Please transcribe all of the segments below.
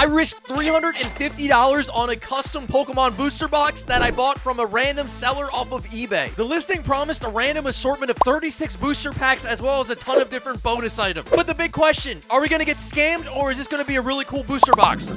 I risked $350 on a custom Pokemon booster box that I bought from a random seller off of eBay. The listing promised a random assortment of 36 booster packs as well as a ton of different bonus items. But the big question, are we gonna get scammed or is this gonna be a really cool booster box?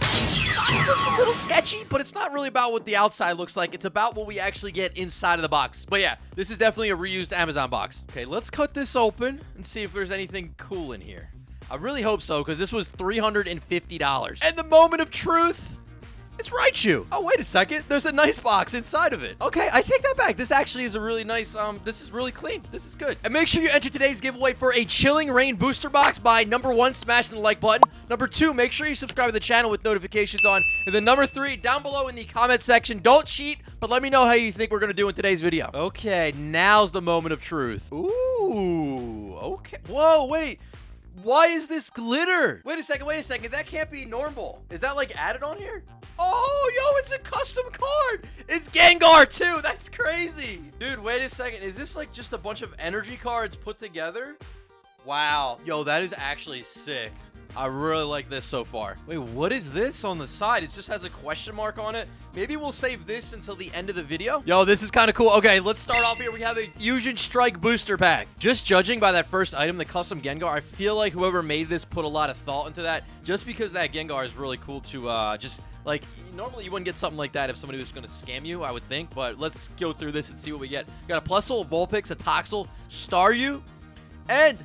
It's a little sketchy, but it's not really about what the outside looks like. It's about what we actually get inside of the box. But yeah, this is definitely a reused Amazon box. Okay, let's cut this open and see if there's anything cool in here. I really hope so, because this was $350. And the moment of truth, it's Raichu. Oh, wait a second. There's a nice box inside of it. Okay, I take that back. This actually is a really nice, this is really clean. This is good. And make sure you enter today's giveaway for a Chilling Rain booster box by number 1, smashing the like button. Number 2, make sure you subscribe to the channel with notifications on. And then number 3, down below in the comment section, don't cheat, but let me know how you think we're going to do in today's video. Okay, now's the moment of truth. Ooh, okay. Whoa, wait. Why is this glitter? Wait a second. That can't be normal. Is that like added on here? Oh, yo, it's a custom card. It's Gengar too. That's crazy. Dude, wait a second. Is this like just a bunch of energy cards put together? Wow. Yo, that is actually sick. I really like this so far. Wait, what is this on the side? It just has a question mark on it. Maybe we'll save this until the end of the video. Yo, this is kind of cool. Okay, let's start off here. We have a Fusion Strike booster pack. Just judging by that first item, the custom Gengar, I feel like whoever made this put a lot of thought into that, just because that Gengar is really cool to just, like, normally you wouldn't get something like that if somebody was going to scam you, I would think, but let's go through this and see what we get. We got a Plusle, a Bulpix, a Toxel, Staryu, and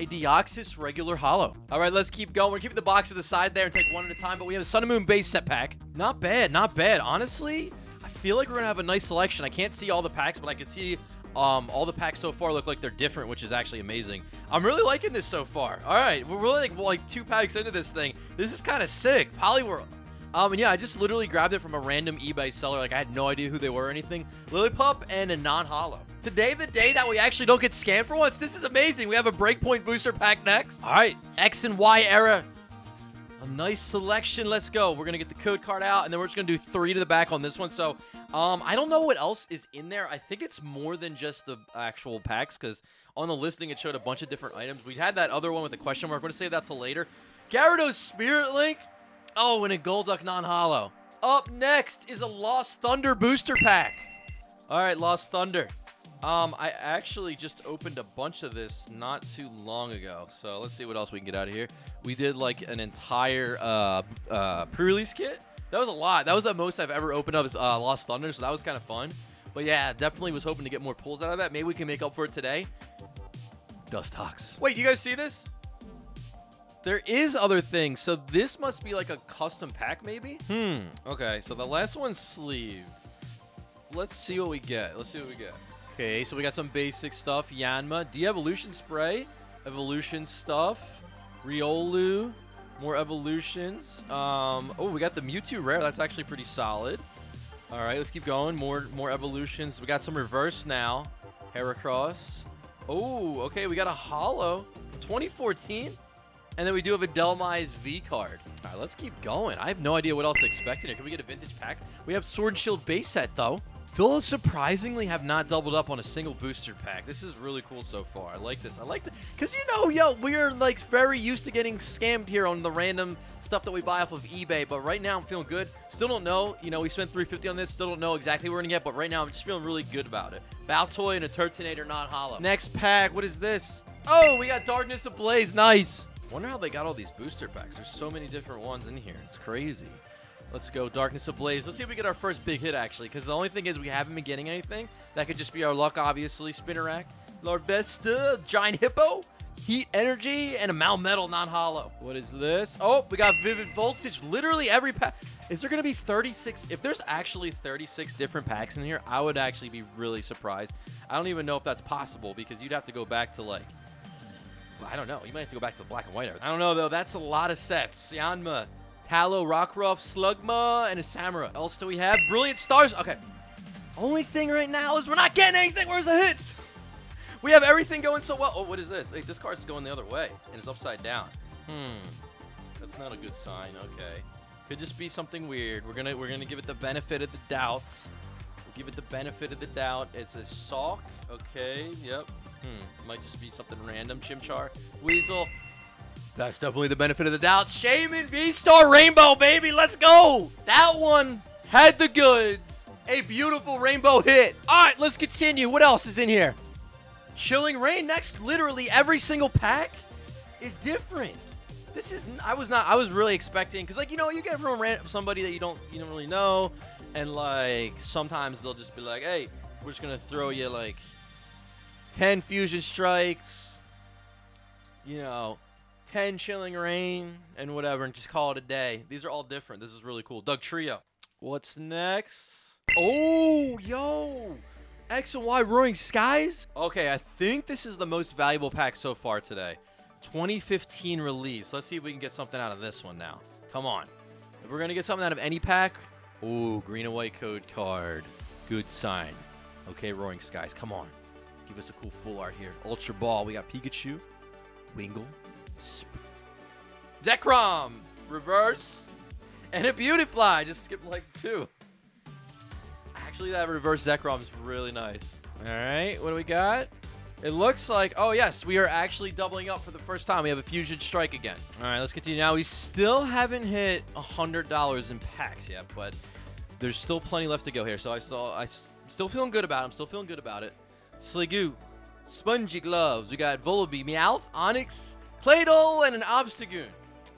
a Deoxys regular holo. All right, let's keep going. We're keeping the box to the side there and take one at a time, but we have a Sun and Moon base set pack. Not bad, not bad. Honestly, I feel like we're gonna have a nice selection. I can't see all the packs, but I can see all the packs so far look like they're different, which is actually amazing. I'm really liking this so far. All right, we're really like 2 packs into this thing. This is kind of sick. Polyworld. And yeah, I just literally grabbed it from a random eBay seller. Like, I had no idea who they were or anything. Lilypup and a non-holo. Today, the day that we actually don't get scammed for once. This is amazing. We have a Breakpoint booster pack next. All right, X and Y era. A nice selection. Let's go. We're going to get the code card out, and then we're just going to do 3 to the back on this one. So, I don't know what else is in there. I think it's more than just the actual packs, because on the listing, it showed a bunch of different items. We had that other one with a question mark. We're going to save that till later. Gyarados Spirit Link. Oh, and a Golduck non-holo. Up next is a Lost Thunder booster pack. All right, Lost Thunder. I actually just opened a bunch of this not too long ago. So let's see what else we can get out of here. We did like an entire pre-release kit. That was a lot. That was the most I've ever opened up Lost Thunder, so that was kind of fun. But yeah, definitely was hoping to get more pulls out of that. Maybe we can make up for it today. Dust Hawks. Wait, you guys see this? There is other things. So this must be like a custom pack maybe? Hmm. Okay, so the last one's sleeved. Let's see what we get. Let's see what we get. Okay, so we got some basic stuff. Yanma, de-evolution spray, evolution stuff, Riolu, more evolutions. Oh, we got the Mewtwo rare. That's actually pretty solid. All right, let's keep going. More evolutions. We got some reverse now. Heracross. Oh, okay, we got a holo 2014. And then we do have a Delmize V card. All right, let's keep going. I have no idea what else to expect in here. Can we get a vintage pack? We have Sword Shield base set, though. Still surprisingly have not doubled up on a single booster pack. This is really cool so far. I like this. I like it. Because, you know, yo, we're, like, very used to getting scammed here on the random stuff that we buy off of eBay. But right now I'm feeling good. Still don't know. You know, we spent $350 on this. Still don't know exactly what we're going to get. But right now I'm just feeling really good about it. Baltoy and a Turtonator non-holo. Next pack. What is this? Oh, we got Darkness Ablaze. Nice. Wonder how they got all these booster packs. There's so many different ones in here. It's crazy. Let's go. Darkness Ablaze. Let's see if we get our first big hit, actually, because the only thing is we haven't been getting anything. That could just be our luck, obviously. Spinarak, Larvesta, Giant Hippo, Heat Energy, and a Malmetal non-holo. What is this? Oh, we got Vivid Voltage. Literally every pack. Is there going to be 36? If there's actually 36 different packs in here, I would actually be really surprised. I don't even know if that's possible, because you'd have to go back to, like, I don't know. You might have to go back to the black and white. I don't know, though. That's a lot of sets. Yanma, Tallow, Rockruff, Slugma, and a Samura. Else do we have? Brilliant Stars. Okay. Only thing right now is we're not getting anything. Where's the hits? We have everything going so well. Oh, what is this? Hey, this card's going the other way, and it's upside down. That's not a good sign. Okay. Could just be something weird. We're gonna give it the benefit of the doubt. We'll give it the benefit of the doubt. It's a Sawk. Okay. Yep. Might just be something random. Chimchar, Weasel, That's definitely the benefit of the doubt. Shaman V-Star Rainbow, baby. Let's go. That one had the goods. A beautiful rainbow hit. All right, let's continue. What else is in here? Chilling Rain next. Literally every single pack is different. This is, I was really expecting, because, like, you know, you get from somebody that you don't really know, and, like, sometimes they'll just be like, hey, we're just gonna throw you like 10 Fusion Strikes, you know, 10 Chilling Rain and whatever, and just call it a day. These are all different. This is really cool. Doug Trio. What's next? Oh, yo, X and Y Roaring Skies. Okay, I think this is the most valuable pack so far today. 2015 release. Let's see if we can get something out of this one now. Come on. If we're gonna get something out of any pack, ooh, green and white code card. Good sign. Okay, Roaring Skies, come on. Give us a cool full art here. Ultra Ball, we got Pikachu, Wingull, Zekrom, reverse, and a Beautifly. Just skip like two. Actually, that reverse Zekrom is really nice. All right, what do we got? It looks like, oh yes, we are actually doubling up for the first time. We have a Fusion Strike again. All right, let's continue. Now, we still haven't hit $100 in packs yet, but there's still plenty left to go here. So I'm still feeling good about it. I'm still feeling good about it. Sligoo, Spongy Gloves. We got Volibee, Meowth, Onix, Claydol, and an Obstagoon.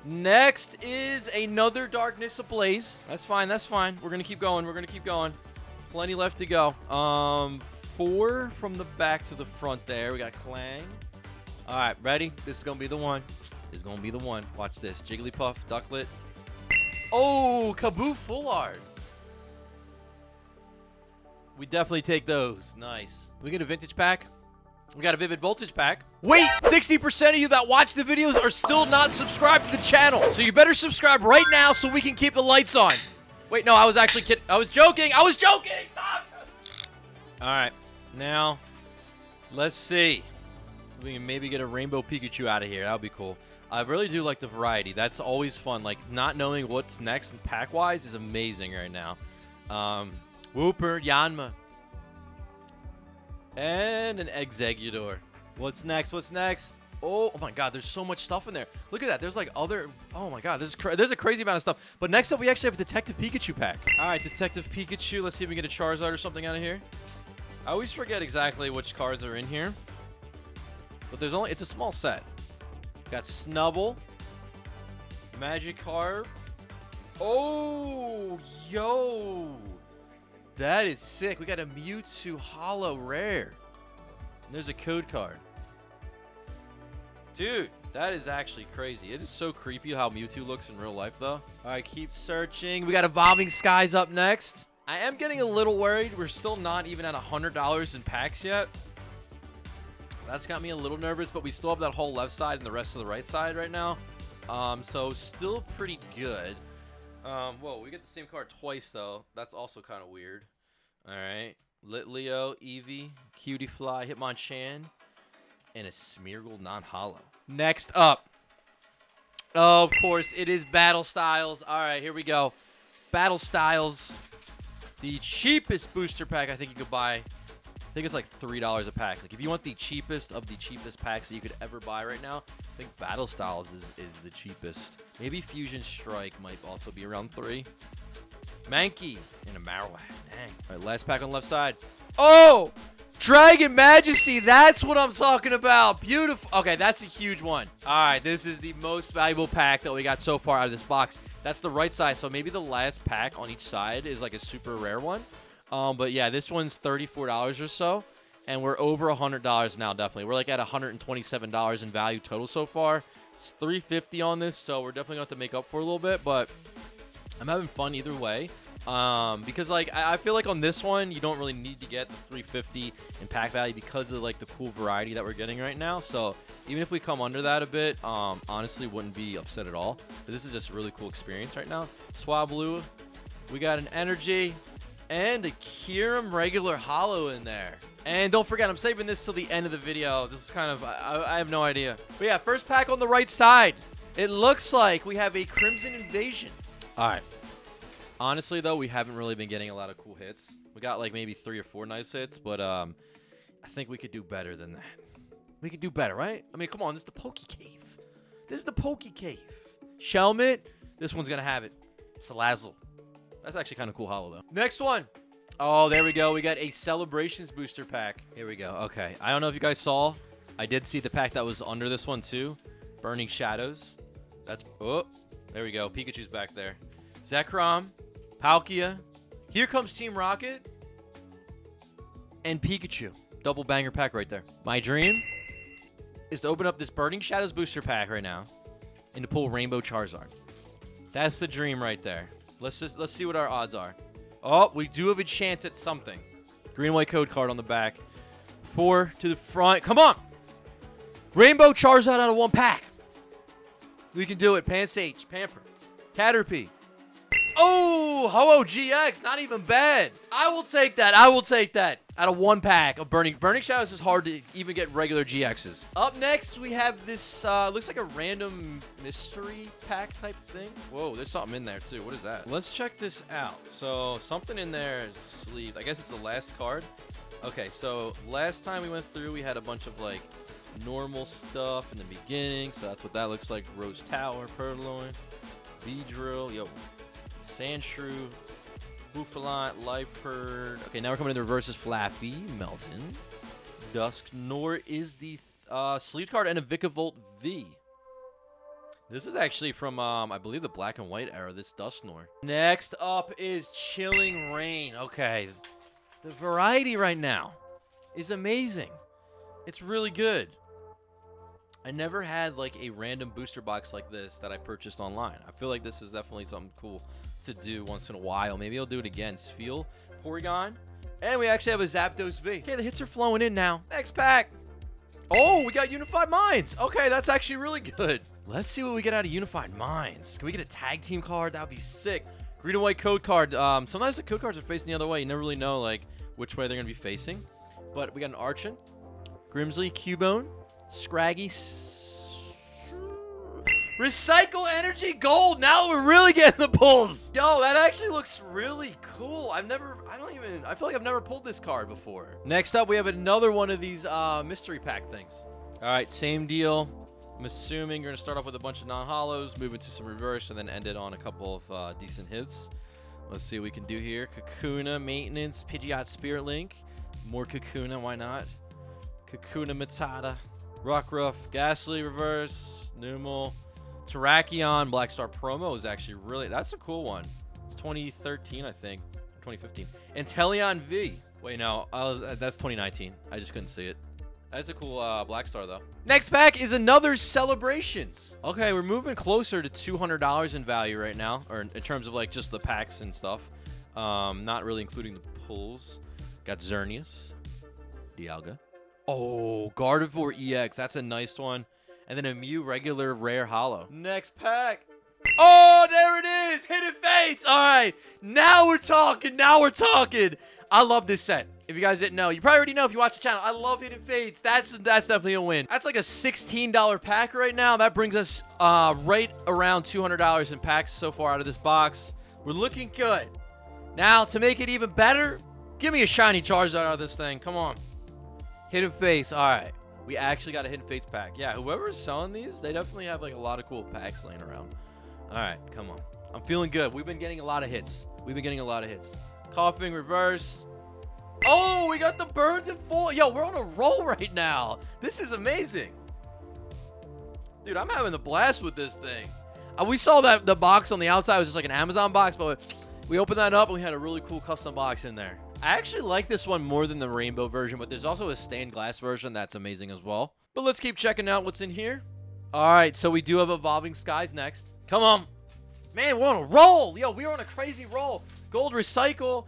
Next is another Darkness Ablaze. That's fine. That's fine. We're going to keep going. We're going to keep going. Plenty left to go. 4 from the back to the front there. We got Clang. All right, ready? This is going to be the one. This is going to be the one. Watch this. Jigglypuff, Ducklet. Oh, Kaboo Full Art. We definitely take those. Nice. We get a vintage pack. We got a Vivid Voltage pack. Wait, 60% of you that watch the videos are still not subscribed to the channel. So you better subscribe right now so we can keep the lights on. Wait, no, I was actually kidding. I was joking. I was joking. Stop. All right. Now, let's see. We can maybe get a Rainbow Pikachu out of here. That would be cool. I really do like the variety. That's always fun. Like, not knowing what's next pack-wise is amazing right now. Wooper, Yanma, and an Exeggutor. What's next? What's next? Oh, oh my God! There's so much stuff in there. Look at that. There's like other. Oh my God! There's a crazy amount of stuff. But next up, we actually have a Detective Pikachu pack. All right, Detective Pikachu. Let's see if we can get a Charizard or something out of here. I always forget exactly which cards are in here, but there's only. It's a small set. Got Snubble, Magikarp. Oh, yo. That is sick. We got a Mewtwo Hollow Rare. And there's a code card. Dude, that is actually crazy. It is so creepy how Mewtwo looks in real life, though. All right, keep searching. We got Evolving Skies up next. I am getting a little worried. We're still not even at $100 in packs yet. That's got me a little nervous, but we still have that whole left side and the rest of the right side right now. So still pretty good. Whoa, we get the same card twice, though. That's also kind of weird. All right. Litleo, Eevee, Cutiefly, Hitmonchan, and a Smeargle non-hollow. Next up. Oh, of course, it is Battle Styles. All right, here we go. Battle Styles. The cheapest booster pack I think you could buy. I think it's like $3 a pack. Like, if you want the cheapest of the cheapest packs that you could ever buy right now, I think Battle Styles is the cheapest. Maybe Fusion Strike might also be around $3. Mankey and a Marowak. Dang. All right, last pack on the left side. Oh! Dragon Majesty. That's what I'm talking about. Beautiful. Okay, that's a huge one. All right, this is the most valuable pack that we got so far out of this box. That's the right side, so maybe the last pack on each side is like a super rare one. But yeah, this one's $34 or so, and we're over $100 now, definitely. We're like at $127 in value total so far. It's $350 on this, so we're definitely going to have to make up for a little bit, but I'm having fun either way. Because, like, I feel like on this one, you don't really need to get the $350 in pack value because of, like, the cool variety that we're getting right now. So even if we come under that a bit, honestly, wouldn't be upset at all. But this is just a really cool experience right now. Swablu, we got an Energy. And a Kyurem regular hollow in there. And don't forget, I'm saving this till the end of the video. This is kind of, I have no idea. But yeah, first pack on the right side. It looks like we have a Crimson Invasion. All right. Honestly, though, we haven't really been getting a lot of cool hits. We got like maybe 3 or 4 nice hits, but I think we could do better than that. We could do better, right? I mean, come on, this is the Poke Cave. This is the Poke Cave. Shelmet. This one's going to have it. Salazzle. That's actually kind of cool hollow, though. Next one. Oh, there we go. We got a Celebrations booster pack. Here we go. Okay. I don't know if you guys saw. I did see the pack that was under this one, too. Burning Shadows. That's... Oh. There we go. Pikachu's back there. Zekrom. Palkia. Here comes Team Rocket. And Pikachu. Double banger pack right there. My dream is to open up this Burning Shadows booster pack right now and to pull Rainbow Charizard. That's the dream right there. Let's see what our odds are. Oh, we do have a chance at something. Green white code card on the back. 4 to the front. Come on. Rainbow Charizard out of one pack. We can do it. Pansage, Pamper, Caterpie. Oh, Ho-Oh GX, not even bad. I will take that. I will take that. Out of one pack of Burning Shadows is hard to even get regular GXs. Up next, we have this, looks like a random mystery pack type thing. Whoa, there's something in there too. What is that? Let's check this out. So something in there is sleeved. I guess it's the last card. Okay, so last time we went through, we had a bunch of like normal stuff in the beginning. So that's what that looks like. Rose Tower, Purloin, Beedrill, yo. Sandshrew, Buffalant, Liepard. Okay, now we're coming into reverses. Flaffy, Melton, Dusknoir is the sleeve card, and a Vikavolt V. This is actually from, I believe, the black and white era, this Dusknoir. Next up is Chilling Rain. Okay, the variety right now is amazing. It's really good. I never had, like, a random booster box like this that I purchased online. I feel like this is definitely something cool to do once in a while. Maybe I'll do it again. Spheal, Porygon, and we actually have a Zapdos V. Okay, the hits are flowing in now. Next pack. Oh, we got Unified Minds. Okay, that's actually really good. Let's see what we get out of Unified Minds. Can we get a tag team card? That would be sick. Green and white code card. Sometimes the code cards are facing the other way. You never really know, like, which way they're going to be facing. But we got an Archon, Grimsley, Cubone, Scraggy, Recycle Energy Gold. Now we're really getting the pulls. Yo, that actually looks really cool. I feel like I've never pulled this card before. Next up, we have another one of these mystery pack things. All right, same deal. I'm assuming you're gonna start off with a bunch of non-hollows, move into some reverse, and then end it on a couple of decent hits. Let's see what we can do here. Kakuna, Maintenance, Pidgeot, Spirit Link. More Kakuna, why not? Kakuna, Matata. Rockruff, Ghastly, Reverse, Numel, Terrakion, Black Star Promo is actually really... That's a cool one. It's 2013, I think. 2015. Inteleon V. Wait, no. That's 2019. I just couldn't see it. That's a cool Black Star, though. Next pack is another Celebrations. Okay, we're moving closer to $200 in value right now, or in terms of, like, just the packs and stuff. Not really including the pulls. Got Xerneas, Dialga. Oh, Gardevoir EX. That's a nice one. And then a Mew regular rare hollow. Next pack. Oh, there it is. Hidden Fates. All right. Now we're talking. Now we're talking. I love this set. If you guys didn't know, you probably already know if you watch the channel. I love Hidden Fates. That's definitely a win. That's like a $16 pack right now. That brings us right around $200 in packs so far out of this box. We're looking good. Now, to make it even better, give me a shiny Charizard out of this thing. Come on. Hidden Fates. All right. We actually got a Hidden Fates pack. Yeah, whoever's selling these, they definitely have, like, a lot of cool packs laying around. All right. Come on. I'm feeling good. We've been getting a lot of hits. We've been getting a lot of hits. Coughing reverse. Oh, we got the Burns and Full. Yo, we're on a roll right now. This is amazing. Dude, I'm having a blast with this thing. We saw that the box on the outside was just like an Amazon box, but we opened that up and we had a really cool custom box in there. I actually like this one more than the rainbow version, but there's also a stained glass version that's amazing as well. But let's keep checking out what's in here. All right, so we do have Evolving Skies next. Come on. Man, we're on a roll. Yo, we're on a crazy roll. Gold Recycle.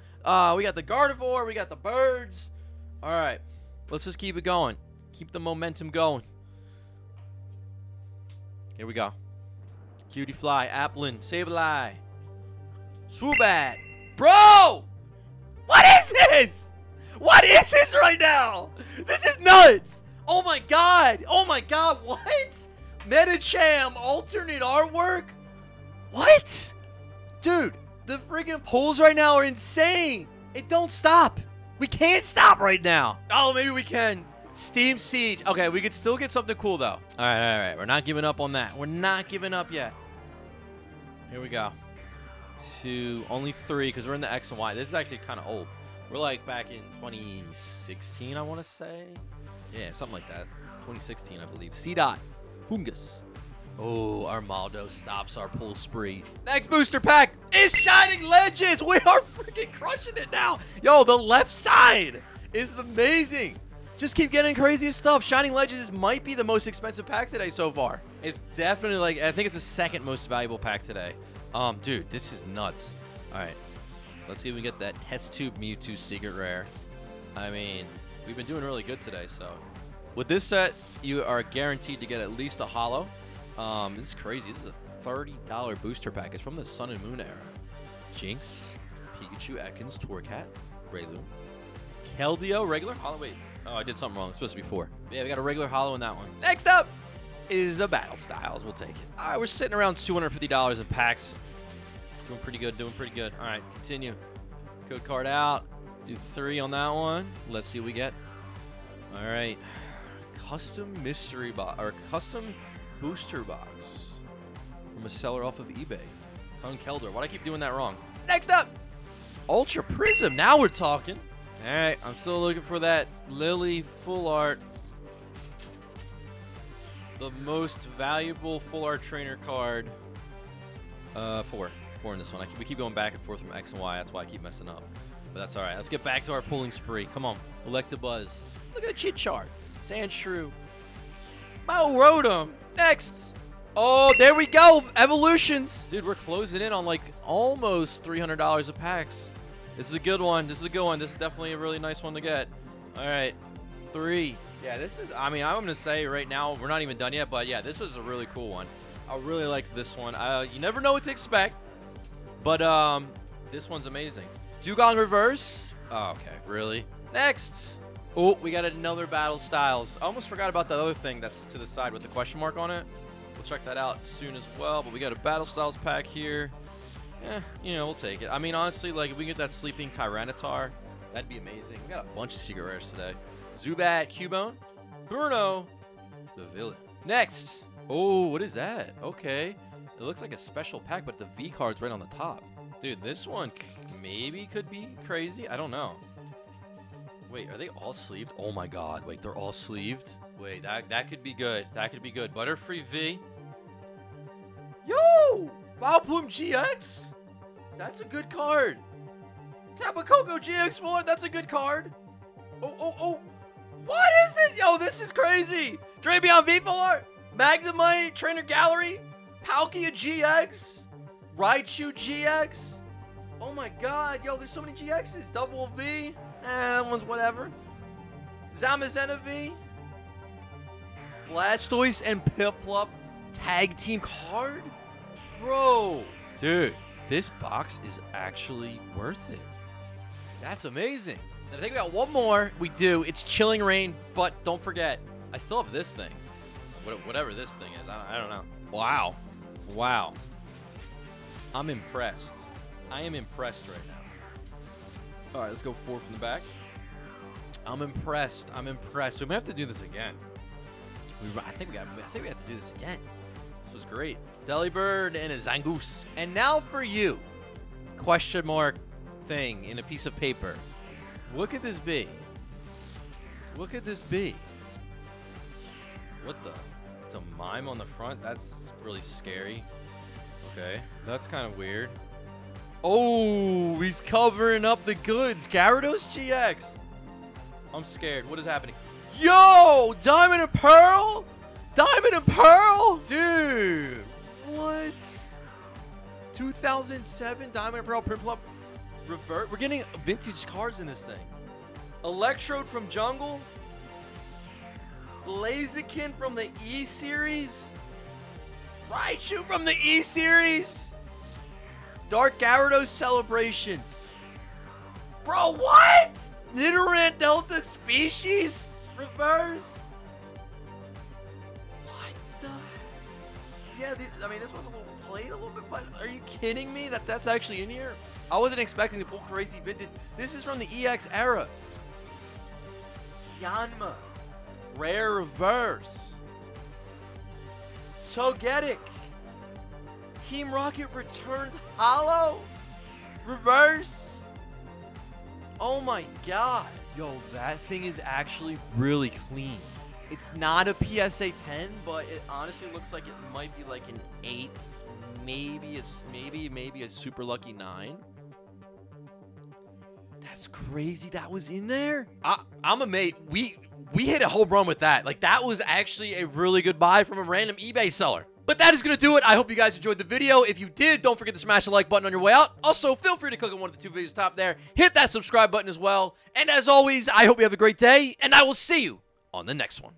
We got the Gardevoir. We got the Birds. All right, let's just keep it going. Keep the momentum going. Here we go. Cutiefly, Applin, Sableye, Swoobat. Bro! What is this? What is this right now? This is nuts. Oh my god. Oh my god. What? Medicham alternate artwork? What? Dude, the freaking pulls right now are insane. It don't stop. We can't stop right now. Oh, maybe we can. Steam Siege. Okay, we could still get something cool, though. All right. We're not giving up on that. We're not giving up yet. Here we go. Two, only three, because we're in the X and Y. This is actually kind of old. We're like back in 2016, I want to say. Yeah, something like that. 2016, I believe. C-Dot. Fungus. Oh, Armaldo stops our pull spree. Next booster pack is Shining Legends. We are freaking crushing it now. Yo, the left side is amazing. Just keep getting craziest stuff. Shining Legends might be the most expensive pack today so far. It's definitely like, I think it's the second most valuable pack today. Dude, this is nuts. All right, let's see if we can get that Test Tube Mewtwo Secret Rare. I mean, we've been doing really good today, so. With this set, you are guaranteed to get at least a holo. This is crazy. This is a $30 booster pack. It's from the Sun and Moon era. Jinx, Pikachu, Ekans, Torcat, Breloom, Keldeo, regular holo. Wait, oh, I did something wrong. It's supposed to be four. Yeah, we got a regular holo in that one. Next up is a Battle Styles. We'll take it. All right, we're sitting around $250 in packs. Doing pretty good, doing pretty good. All right, continue. Code card out. Do three on that one. Let's see what we get. All right. Custom mystery box, or custom booster box from a seller off of eBay. Hung Kelder. Why do I keep doing that wrong? Next up, Ultra Prism. Now we're talking. All right, I'm still looking for that Lily Full Art. The most valuable Full Art Trainer card. Four in this one. We keep going back and forth from X and Y. That's why I keep messing up. But that's all right. Let's get back to our pulling spree. Come on, Electabuzz. Look at the Chart. Sandshrew. Rotom. Next. Oh, there we go. Evolutions. Dude, we're closing in on like almost $300 a packs. This is a good one. This is a good one. This is definitely a really nice one to get. All right. Three. Yeah, this is, I mean, I'm going to say right now, we're not even done yet, but yeah, this was a really cool one. I really liked this one. You never know what to expect, but this one's amazing. Dugong Reverse. Oh, okay. Really? Next. Oh, we got another Battle Styles. I almost forgot about that other thing that's to the side with the question mark on it. We'll check that out soon as well. But we got a Battle Styles pack here. Eh, you know, we'll take it. I mean, honestly, like, if we get that Sleeping Tyranitar, that'd be amazing. We got a bunch of secret rares today. Zubat, Cubone, Bruno, the villain. Next. Oh, what is that? Okay. It looks like a special pack, but the V card's right on the top. Dude, this one maybe could be crazy. I don't know. Wait, are they all sleeved? Oh my god, wait, they're all sleeved? Wait, that could be good. That could be good. Butterfree V. Yo! Vileplume GX? That's a good card. Tapu Koko GX1, that's a good card. Oh. What is this? Yo, this is crazy. Drapion V-Fuller, Magnemite, Trainer Gallery, Palkia GX, Raichu GX. Oh my god, yo, there's so many GXs. Double V. That one's whatever. Zamazenta V. Blastoise and Piplup tag team card? Bro. Dude, this box is actually worth it. That's amazing. I think we got one more. We do. It's Chilling Rain, but don't forget, I still have this thing. Whatever this thing is. I don't know. Wow. Wow. I'm impressed. I am impressed right now. All right, let's go four from the back. I'm impressed. I'm impressed. We may have to do this again. I think we have to do this again. This was great. Delibird and a Zangoose. And now for you, question mark thing in a piece of paper. What could this be? What could this be? What the? It's a mime on the front. That's really scary. Okay, that's kind of weird. Oh, he's covering up the goods. Gyarados GX. I'm scared. What is happening? Yo, Diamond and Pearl? Diamond and Pearl? Dude, what? 2007 Diamond and Pearl Piplup Revert. We're getting vintage cards in this thing. Electrode from Jungle. Blaziken from the E-Series. Raichu from the E-Series. Dark Gyarados Celebrations. Bro, what? Nidoran Delta Species? Reverse? What the? Yeah, I mean, this was a little played a little bit, but are you kidding me that that's actually in here? I wasn't expecting to pull crazy vintage. This is from the EX era. Yanma. Rare Verse, Togetic, Team Rocket returns Hollow, Reverse. Oh my god. Yo, that thing is actually really clean. It's not a PSA 10, but it honestly looks like it might be like an 8. Maybe it's maybe a super lucky 9. That's crazy. That was in there. I'm amazed. We hit a home run with that. Like, that was actually a really good buy from a random eBay seller. But that is going to do it. I hope you guys enjoyed the video. If you did, don't forget to smash the like button on your way out. Also, feel free to click on one of the two videos top there. Hit that subscribe button as well. And as always, I hope you have a great day, and I will see you on the next one.